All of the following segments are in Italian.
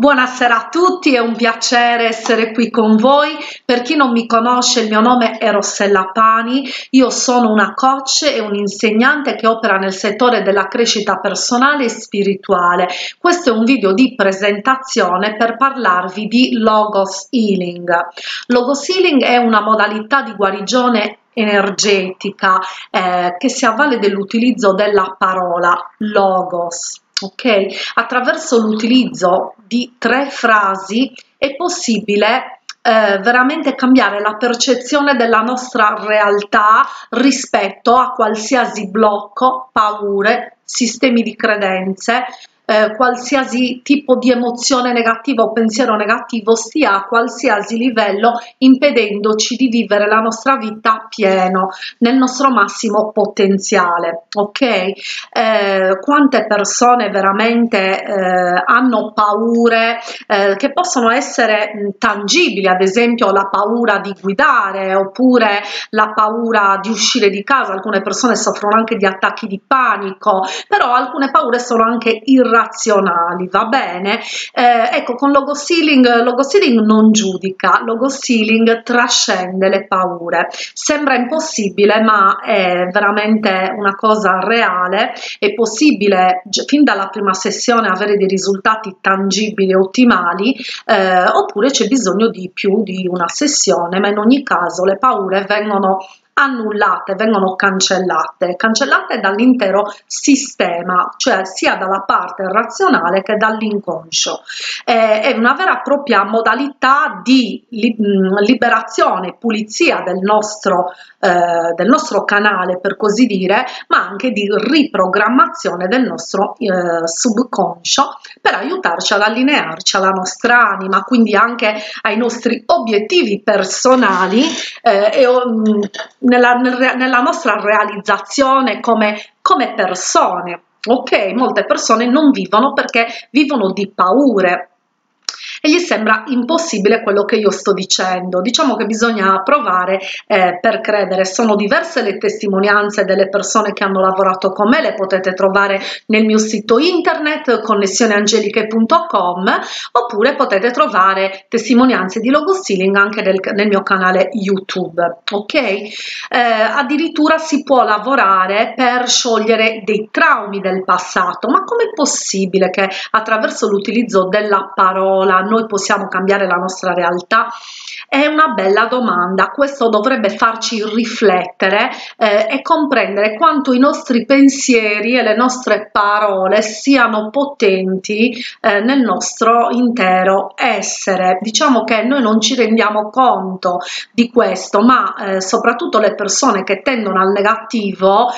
Buonasera a tutti, è un piacere essere qui con voi. Per chi non mi conosce, il mio nome è Rossella Pani, io sono una coach e un'insegnante che opera nel settore della crescita personale e spirituale. Questo è un video di presentazione per parlarvi di Logos Healing. Logos Healing è una modalità di guarigione energetica che si avvale dell'utilizzo della parola Logos. Ok, attraverso l'utilizzo di 3 frasi è possibile veramente cambiare la percezione della nostra realtà rispetto a qualsiasi blocco, paure, sistemi di credenze, qualsiasi tipo di emozione negativa o pensiero negativo stia a qualsiasi livello impedendoci di vivere la nostra vita pieno, nel nostro massimo potenziale. Ok? Quante persone veramente hanno paure che possono essere tangibili, ad esempio la paura di guidare oppure la paura di uscire di casa. Alcune persone soffrono anche di attacchi di panico, però alcune paure sono anche irrazionali. Va bene, ecco, con Logos Healing non giudica, Logos Healing trascende le paure. Sembra impossibile, ma è veramente una cosa reale. È possibile fin dalla prima sessione avere dei risultati tangibili e ottimali, oppure c'è bisogno di più di una sessione, ma in ogni caso le paure vengono annullate, vengono cancellate dall'intero sistema, cioè sia dalla parte razionale che dall'inconscio. È una vera e propria modalità di liberazione, pulizia del nostro canale, per così dire, ma anche di riprogrammazione del nostro subconscio, per aiutarci ad allinearci alla nostra anima, quindi anche ai nostri obiettivi personali nella nostra realizzazione come persone. Ok, molte persone non vivono perché vivono di paure e gli sembra impossibile quello che io sto dicendo. Diciamo che bisogna provare per credere. Sono diverse le testimonianze delle persone che hanno lavorato con me, le potete trovare nel mio sito internet connessioniangeliche.com, oppure potete trovare testimonianze di Logos Healing anche nel mio canale YouTube. Ok, addirittura si può lavorare per sciogliere dei traumi del passato. Ma com'è possibile che attraverso l'utilizzo della parola noi possiamo cambiare la nostra realtà? È una bella domanda. Questo dovrebbe farci riflettere e comprendere quanto i nostri pensieri e le nostre parole siano potenti nel nostro intero essere. Diciamo che noi non ci rendiamo conto di questo, ma soprattutto le persone che tendono al negativo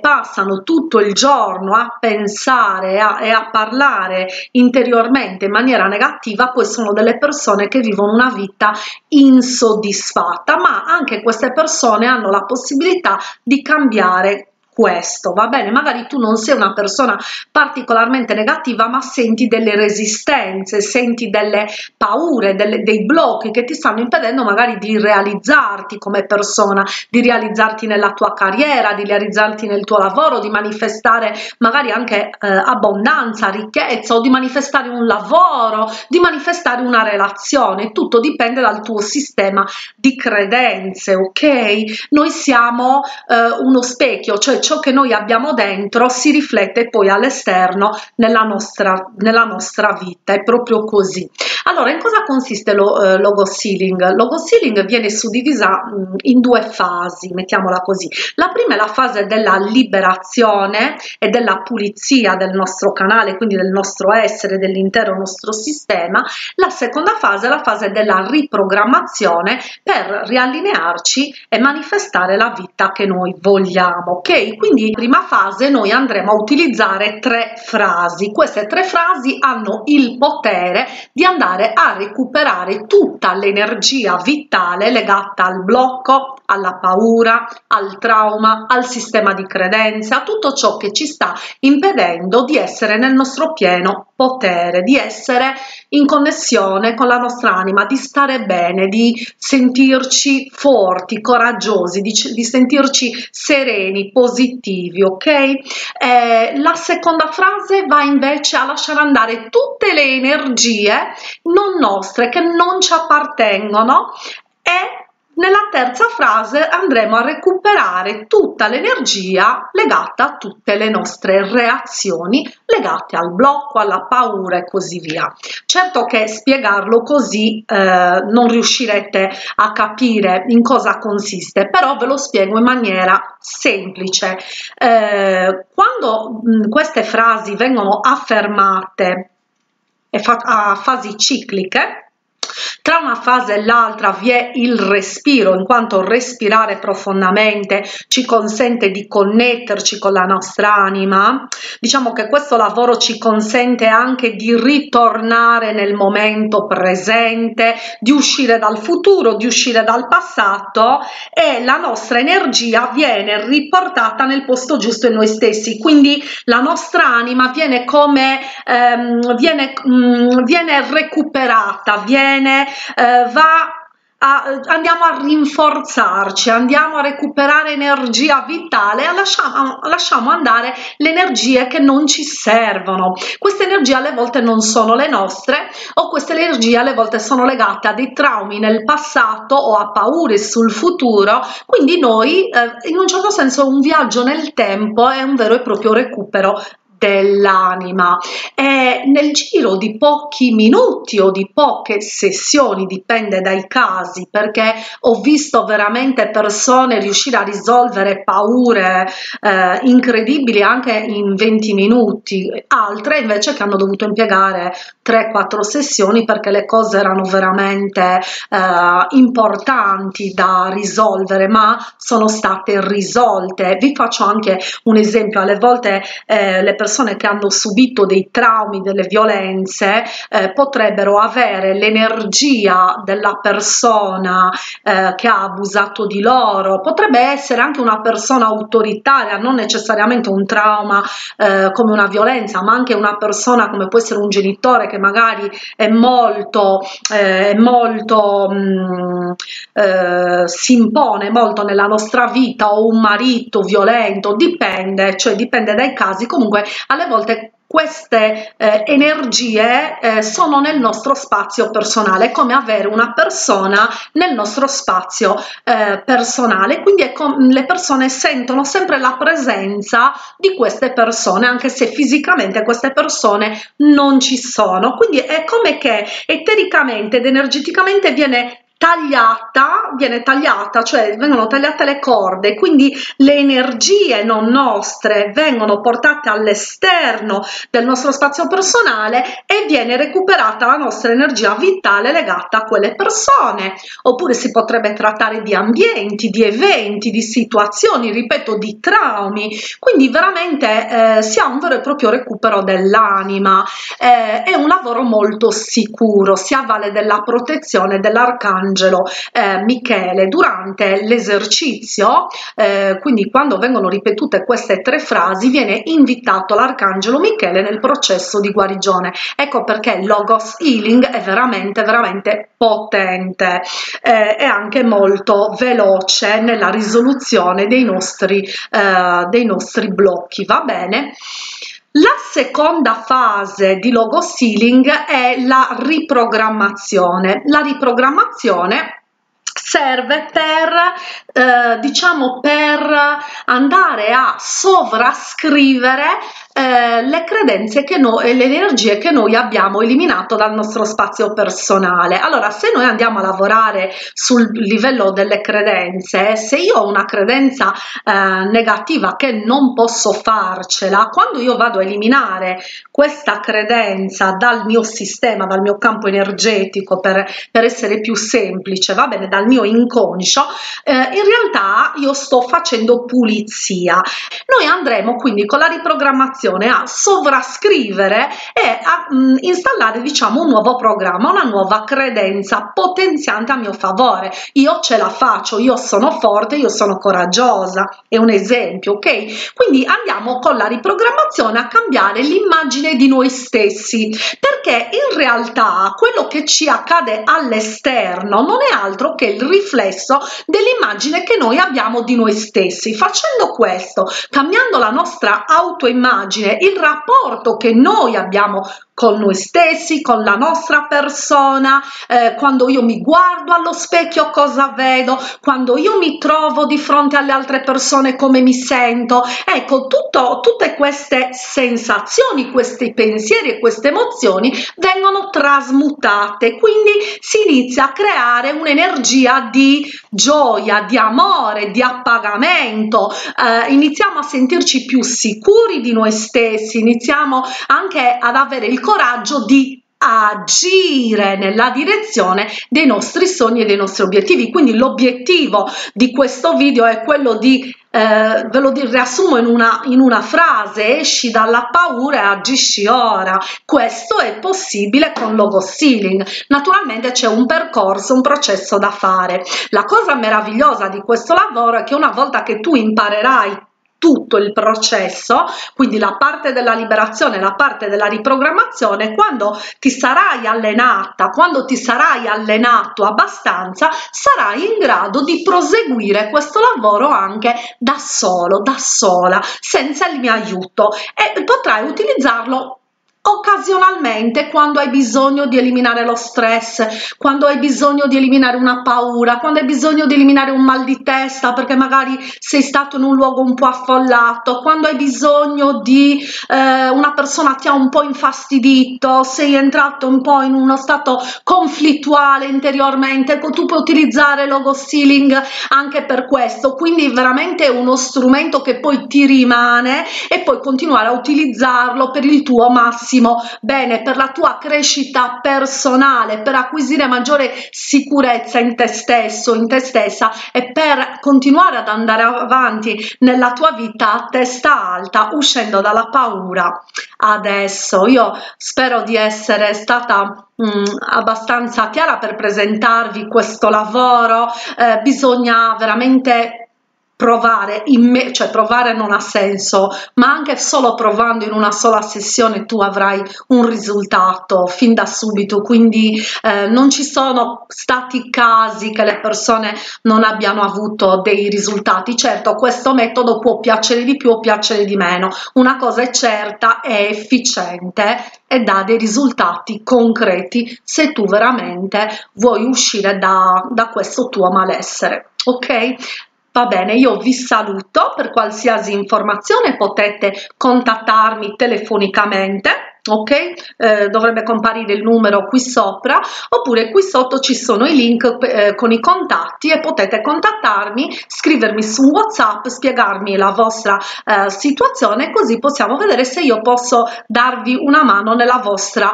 passano tutto il giorno a pensare e a parlare interiormente in maniera negativa, poi sono delle persone che vivono una vita insoddisfatta, ma anche queste persone hanno la possibilità di cambiare questo. Va bene, magari tu non sei una persona particolarmente negativa, ma senti delle resistenze, senti delle paure, dei blocchi che ti stanno impedendo magari di realizzarti come persona, di realizzarti nella tua carriera, di realizzarti nel tuo lavoro, di manifestare magari anche abbondanza, ricchezza, o di manifestare un lavoro, di manifestare una relazione. Tutto dipende dal tuo sistema di credenze. Ok, noi siamo uno specchio, cioè ciò che noi abbiamo dentro si riflette poi all'esterno nella nostra vita. È proprio così. Allora, in cosa consiste Logos Healing? Logos Healing viene suddivisa in 2 fasi, mettiamola così. La prima è la fase della liberazione e della pulizia del nostro canale, quindi del nostro essere, dell'intero nostro sistema. La seconda fase è la fase della riprogrammazione, per riallinearci e manifestare la vita che noi vogliamo. Ok, quindi in prima fase noi andremo a utilizzare 3 frasi. Queste 3 frasi hanno il potere di andare andare a recuperare tutta l'energia vitale legata al blocco, alla paura, al trauma, al sistema di credenza, tutto ciò che ci sta impedendo di essere nel nostro pieno potere, di essere in connessione con la nostra anima, di stare bene, di sentirci forti, coraggiosi, di sentirci sereni, positivi, ok? La seconda frase va invece a lasciare andare tutte le energie non nostre, che non ci appartengono, e nella terza frase andremo a recuperare tutta l'energia legata a tutte le nostre reazioni legate al blocco, alla paura e così via. Certo che spiegarlo così non riuscirete a capire in cosa consiste, però ve lo spiego in maniera semplice. Quando queste frasi vengono affermate a fasi cicliche, tra una fase e l'altra vi è il respiro, in quanto respirare profondamente ci consente di connetterci con la nostra anima. Diciamo che questo lavoro ci consente anche di ritornare nel momento presente, di uscire dal futuro, di uscire dal passato, e la nostra energia viene riportata nel posto giusto in noi stessi. Quindi la nostra anima viene come viene recuperata, andiamo a rinforzarci, andiamo a recuperare energia vitale e lasciamo andare le energie che non ci servono. Queste energie alle volte non sono le nostre, o queste energie alle volte sono legate a dei traumi nel passato o a paure sul futuro, quindi noi in un certo senso un viaggio nel tempo è un vero e proprio recupero dell'anima, e nel giro di pochi minuti o di poche sessioni, dipende dai casi, perché ho visto veramente persone riuscire a risolvere paure incredibili anche in 20 minuti, altre invece che hanno dovuto impiegare 3-4 sessioni perché le cose erano veramente importanti da risolvere, ma sono state risolte. Vi faccio anche un esempio: alle volte le persone che hanno subito dei traumi, delle violenze, potrebbero avere l'energia della persona che ha abusato di loro, potrebbe essere anche una persona autoritaria, non necessariamente un trauma come una violenza, ma anche una persona come può essere un genitore che magari è si impone molto nella nostra vita, o un marito violento, dipende, cioè dipende dai casi. Comunque alle volte queste energie sono nel nostro spazio personale, è come avere una persona nel nostro spazio personale, quindi le persone sentono sempre la presenza di queste persone, anche se fisicamente queste persone non ci sono. Quindi è come che etericamente ed energeticamente viene tagliata, cioè vengono tagliate le corde, quindi le energie non nostre vengono portate all'esterno del nostro spazio personale e viene recuperata la nostra energia vitale legata a quelle persone. Oppure si potrebbe trattare di ambienti, di eventi, di situazioni, ripeto, di traumi. Quindi veramente si ha un vero e proprio recupero dell'anima, è un lavoro molto sicuro, si avvale della protezione dell'arcangelo Michele durante l'esercizio. Quindi quando vengono ripetute queste tre frasi viene invitato l'arcangelo Michele nel processo di guarigione. Ecco perché Logos Healing è veramente potente e anche molto veloce nella risoluzione dei nostri blocchi, va bene? La seconda fase di Logos Healing è la riprogrammazione. La riprogrammazione serve per, diciamo, per andare a sovrascrivere le credenze e le energie che noi abbiamo eliminato dal nostro spazio personale. Allora, se noi andiamo a lavorare sul livello delle credenze, se io ho una credenza negativa che non posso farcela, quando io vado a eliminare questa credenza dal mio sistema, dal mio campo energetico, per essere più semplice, va bene, dal al mio inconscio, in realtà io sto facendo pulizia. Noi andremo quindi con la riprogrammazione a sovrascrivere e a installare, diciamo, un nuovo programma, una nuova credenza potenziante a mio favore. Io ce la faccio, io sono forte, io sono coraggiosa, è un esempio, ok? Quindi andiamo con la riprogrammazione a cambiare l'immagine di noi stessi, perché in realtà quello che ci accade all'esterno non è altro che il riflesso dell'immagine che noi abbiamo di noi stessi. Facendo questo, cambiando la nostra autoimmagine, il rapporto che noi abbiamo con noi stessi, con la nostra persona, quando io mi guardo allo specchio cosa vedo, quando io mi trovo di fronte alle altre persone come mi sento, ecco, tutte queste sensazioni, questi pensieri e queste emozioni vengono trasmutate, quindi si inizia a creare un'energia di gioia, di amore, di appagamento, iniziamo a sentirci più sicuri di noi stessi, iniziamo anche ad avere il coraggio di agire nella direzione dei nostri sogni e dei nostri obiettivi. Quindi l'obiettivo di questo video è quello di riassumo in una frase: esci dalla paura e agisci ora. Questo è possibile con Logos Healing. Naturalmente c'è un percorso, un processo da fare. La cosa meravigliosa di questo lavoro è che una volta che tu imparerai tutto il processo, quindi la parte della liberazione, la parte della riprogrammazione, quando ti sarai allenata, quando ti sarai allenato abbastanza, sarai in grado di proseguire questo lavoro anche da solo, da sola, senza il mio aiuto, e potrai utilizzarlo occasionalmente quando hai bisogno di eliminare lo stress, quando hai bisogno di eliminare una paura, quando hai bisogno di eliminare un mal di testa perché magari sei stato in un luogo un po' affollato, quando hai bisogno di una persona ti ha un po' infastidito, sei entrato un po' in uno stato conflittuale interiormente. Ecco, tu puoi utilizzare Logos Healing anche per questo, quindi veramente è uno strumento che poi ti rimane e puoi continuare a utilizzarlo per il tuo massimo bene, per la tua crescita personale, per acquisire maggiore sicurezza in te stesso, in te stessa, e per continuare ad andare avanti nella tua vita a testa alta, uscendo dalla paura. Adesso io spero di essere stata abbastanza chiara per presentarvi questo lavoro. Bisogna veramente provare, cioè provare non ha senso, ma anche solo provando in una sola sessione tu avrai un risultato fin da subito. Quindi non ci sono stati casi che le persone non abbiano avuto dei risultati. Certo, questo metodo può piacere di più o piacere di meno, una cosa è certa: è efficiente e dà dei risultati concreti se tu veramente vuoi uscire da questo tuo malessere, ok? Va bene, io vi saluto. Per qualsiasi informazione potete contattarmi telefonicamente, ok? Dovrebbe comparire il numero qui sopra, oppure qui sotto ci sono i link con i contatti e potete contattarmi, scrivermi su WhatsApp, spiegarmi la vostra situazione, così possiamo vedere se io posso darvi una mano nella vostra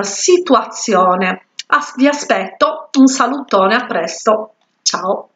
situazione. Vi aspetto, un salutone, a presto, ciao!